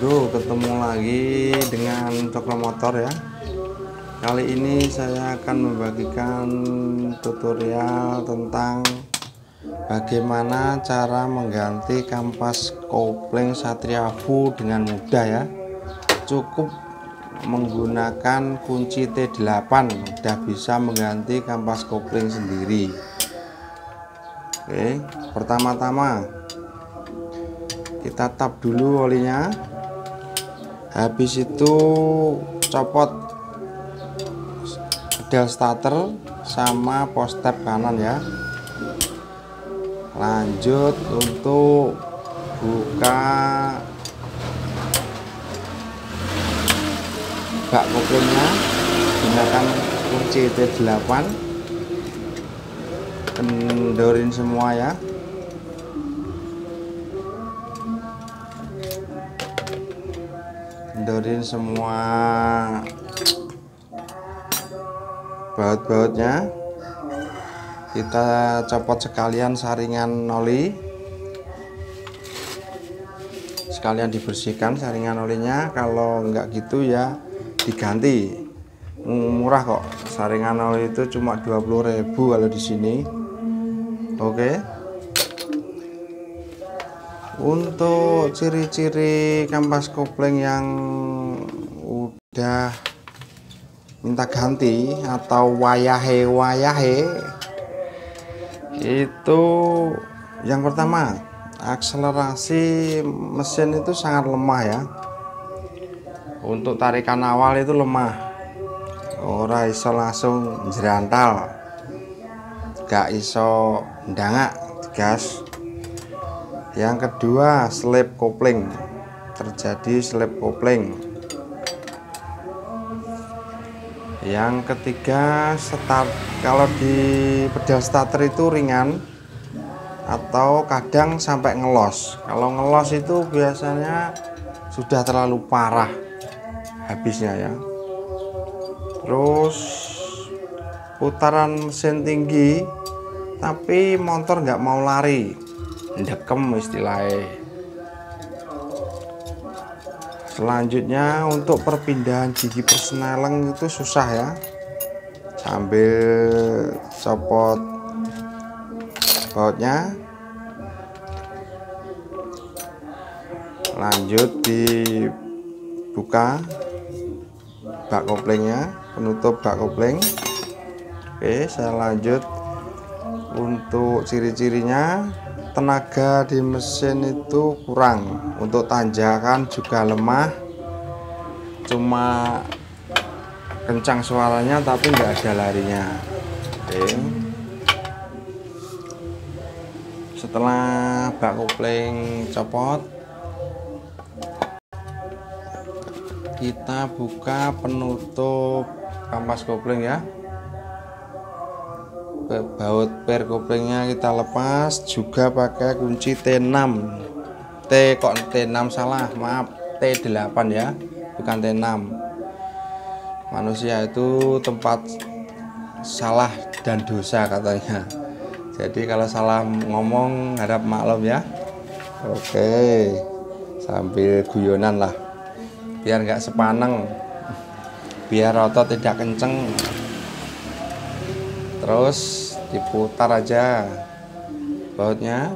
Bro, ketemu lagi dengan Cokro Motor ya. Kali ini saya akan membagikan tutorial tentang bagaimana cara mengganti kampas kopling Satria FU dengan mudah ya. Cukup menggunakan kunci T8 sudah bisa mengganti kampas kopling sendiri. Oke, pertama-tama kita tap dulu olinya. Habis itu copot pedal starter sama post tab kanan ya. Lanjut untuk buka bak koplingnya gunakan kunci T8. Kendorin semua ya. Kendorin semua baut-bautnya, kita copot sekalian saringan oli, sekalian dibersihkan saringan olinya. Kalau enggak gitu ya diganti, murah kok saringan oli itu, cuma 20.000 kalau di sini. Oke. Untuk ciri-ciri kampas kopling yang udah minta ganti atau wayahe itu, yang pertama akselerasi mesin itu sangat lemah ya. Untuk tarikan awal itu lemah, ora iso langsung jerantal, gak iso ndangak gas. Yang kedua slip kopling, terjadi slip kopling. Yang ketiga start, kalau di pedal starter itu ringan atau kadang sampai ngelos. Kalau ngelos itu biasanya sudah terlalu parah habisnya ya. Terus putaran mesin tinggi tapi motor nggak mau lari, ndekem istilahnya. Selanjutnya untuk perpindahan gigi persneleng itu susah ya, sambil copot bautnya. Lanjut dibuka bak koplingnya, penutup bak kopling. Oke, saya lanjut untuk ciri-cirinya. Tenaga di mesin itu kurang, untuk tanjakan juga lemah, cuma kencang suaranya tapi enggak ada larinya. Oke. Setelah bak kopling copot, kita buka penutup kampas kopling ya. Baut per koplingnya kita lepas juga pakai kunci T8 ya, bukan T6. Manusia itu tempat salah dan dosa katanya, jadi kalau salah ngomong harap maklum ya. Oke, sambil guyonan lah biar nggak sepaneng, biar otot tidak kenceng. Terus diputar aja bautnya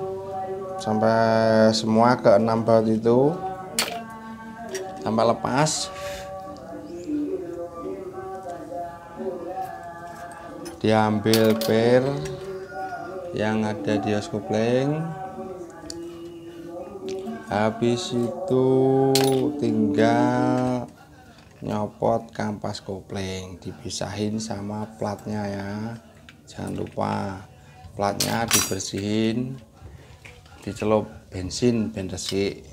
sampai semua ke 6 baut itu, sampai lepas. Diambil per yang ada di os kopling. Habis itu tinggal nyopot kampas kopling, dipisahin sama platnya ya. Jangan lupa platnya dibersihin, dicelup bensin ben resik.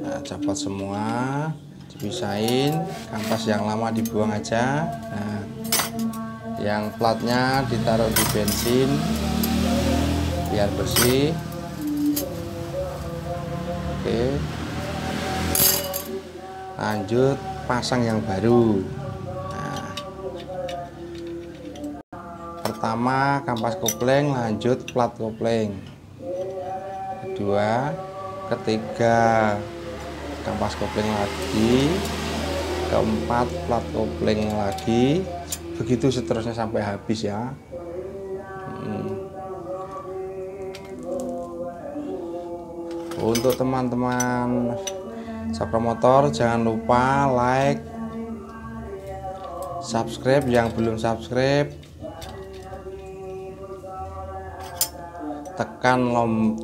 Nah, copot semua, dipisahin, kampas yang lama dibuang aja. Nah, yang platnya ditaruh di bensin biar bersih. Oke. Lanjut pasang yang baru. Nah, pertama kampas kopling, lanjut plat kopling, kedua, ketiga kampas kopling lagi, keempat plat kopling lagi, begitu seterusnya sampai habis ya. Untuk teman-teman Cokro Motor, jangan lupa like, subscribe yang belum subscribe, tekan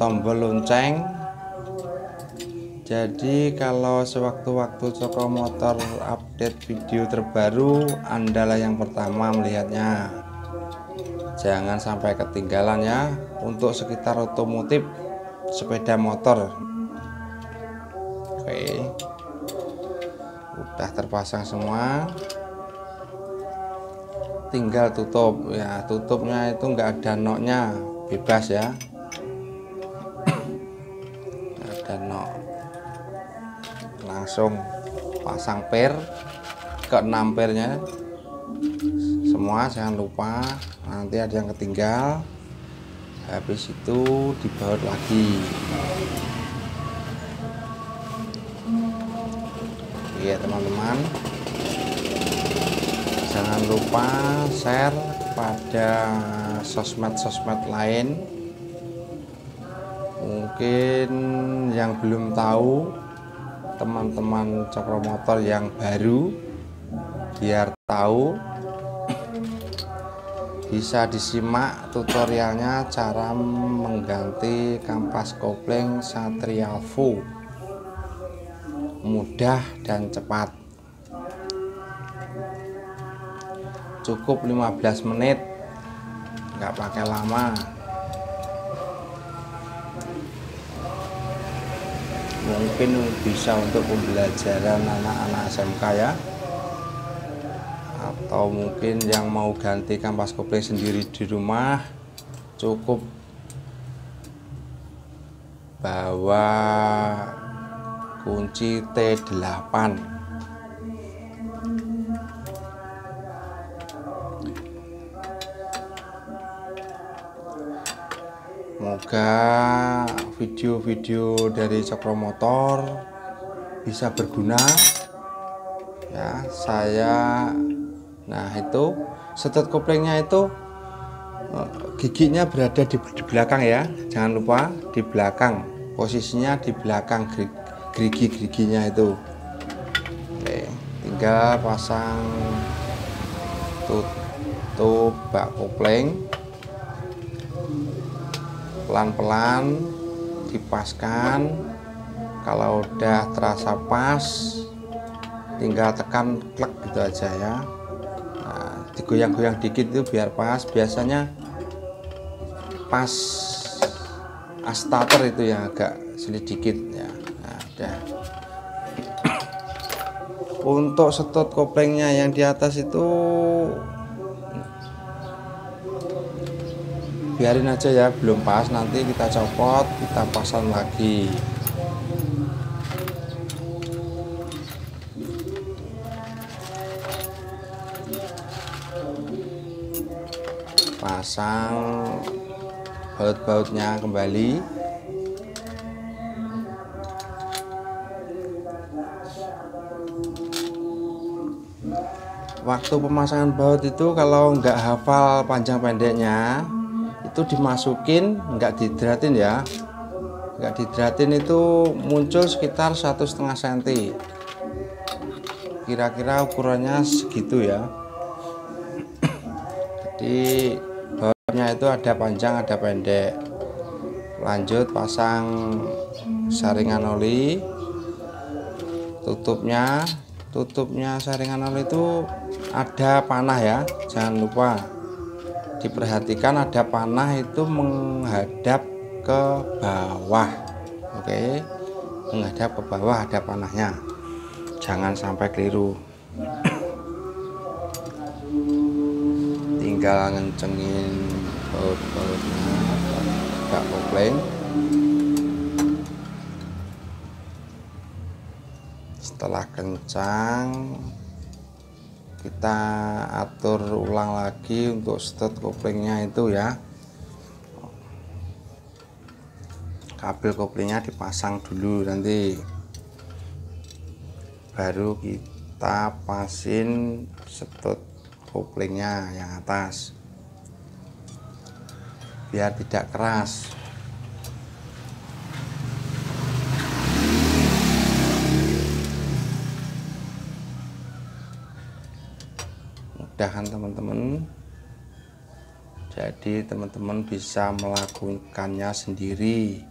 tombol lonceng. Jadi kalau sewaktu-waktu Cokro Motor update video terbaru, Andalah yang pertama melihatnya. Jangan sampai ketinggalan ya. Untuk sekitar otomotif, sepeda motor. Oke. Udah terpasang semua. Tinggal tutup ya. Tutupnya itu nggak ada noknya, bebas ya. Ada nok. Langsung pasang per ke 6 pernya semua, jangan lupa, nanti ada yang ketinggal. Habis itu dibaut lagi. Iya teman-teman, jangan lupa share pada sosmed-sosmed lain, mungkin yang belum tahu teman-teman Cokro Motor yang baru biar tahu, bisa disimak tutorialnya cara mengganti kampas kopling Satria FU, mudah dan cepat, cukup 15 menit, nggak pakai lama. Mungkin bisa untuk pembelajaran anak-anak SMK ya, atau mungkin yang mau ganti kampas kopling sendiri di rumah, cukup bawa kunci T8. Semoga video-video dari Cokro Motor bisa berguna ya. Nah itu setet koplingnya itu giginya berada di belakang ya, jangan lupa di belakang, posisinya di belakang gerigi-geriginya itu. Oke, tinggal pasang tutup bak kopling, pelan-pelan dipaskan. Kalau udah terasa pas, tinggal tekan klek gitu aja ya. Nah, digoyang-goyang dikit itu biar pas. Biasanya pas starter itu yang agak sedikit ya. Nah, udah. Untuk setot koplingnya yang di atas itu biarin aja ya, belum pas, nanti kita copot, kita pasang lagi. Pasang baut-bautnya kembali. Waktu pemasangan baut itu kalau nggak hafal panjang pendeknya, itu dimasukin, nggak didratin ya, nggak didratin, itu muncul sekitar 1,5 cm, kira-kira ukurannya segitu ya. Jadi bautnya itu ada panjang ada pendek. Lanjut pasang saringan oli, tutupnya saringan oli itu ada panah ya, jangan lupa diperhatikan, ada panah itu menghadap ke bawah. Oke, menghadap ke bawah ada panahnya, jangan sampai keliru. Tinggal ngencengin baut-bautnya bak kopling. Setelah kencang kita atur ulang lagi untuk stud koplingnya itu ya. Kabel koplingnya dipasang dulu, nanti baru kita pasin stud koplingnya yang atas biar tidak keras. Mudah-mudahan teman-teman, jadi teman-teman bisa melakukannya sendiri,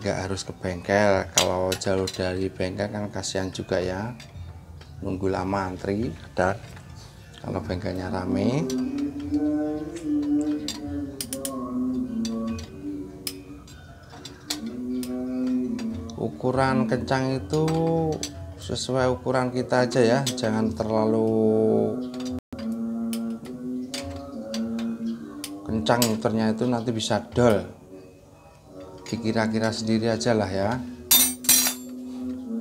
nggak harus ke bengkel. Kalau jalur dari bengkel kan kasihan juga ya, nunggu lama antri. Dan kalau bengkelnya rame, ukuran kencang itu sesuai ukuran kita aja ya, jangan terlalu kencang muternya, itu nanti bisa dol. Dikira-kira sendiri aja lah ya,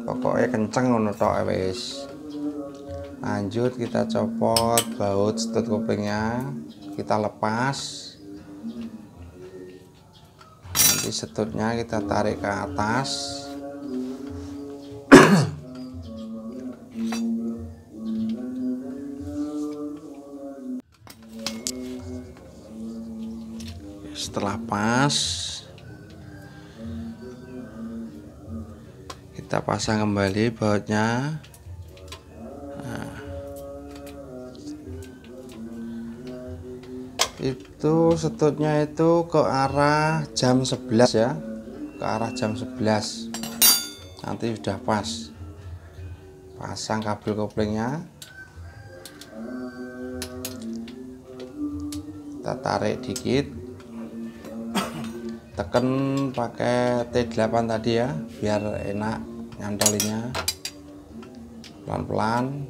pokoknya kencang ngono tok wis. Lanjut kita copot baut stud koplingnya, kita lepas, nanti studnya kita tarik ke atas. Setelah pas, kita pasang kembali bautnya. Nah, itu setutnya itu ke arah jam 11 ya, ke arah jam 11 nanti sudah pas. Pasang kabel koplingnya, kita tarik dikit, tekan pakai T8 tadi ya biar enak nyantolinnya, pelan-pelan.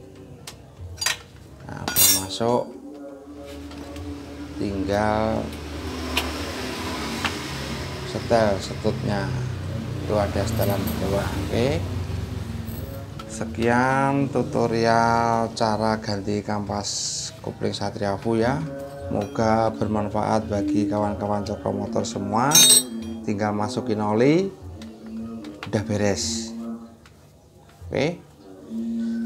Nah, masuk, tinggal setel setutnya, itu ada setelan di bawah. Oke, sekian tutorial cara ganti kampas kopling Satria FU ya. Semoga bermanfaat bagi kawan-kawan Cokro Motor semua. Tinggal masukin oli, udah beres. Oke,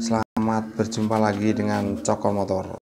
selamat berjumpa lagi dengan Cokro Motor.